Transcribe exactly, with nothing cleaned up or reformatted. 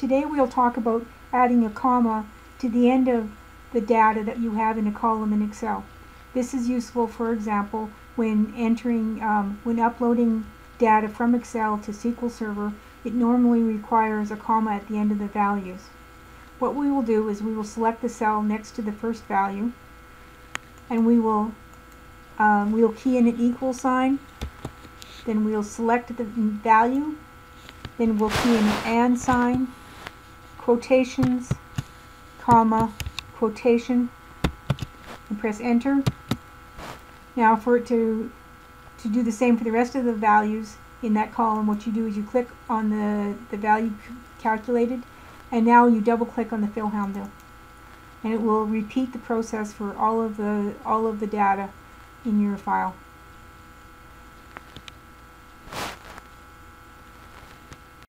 Today we'll talk about adding a comma to the end of the data that you have in a column in Excel. This is useful, for example, when entering, um, when uploading data from Excel to S Q L Server. It normally requires a comma at the end of the values. What we will do is we will select the cell next to the first value, and we will um, we'll key in an equal sign, then we'll select the value, then we'll key in an and sign, quotations, comma, quotation, and press enter. Now for it to to do the same for the rest of the values in that column, what you do is you click on the, the value calculated, and now you double click on the fill handle, and it will repeat the process for all of the all of the data in your file.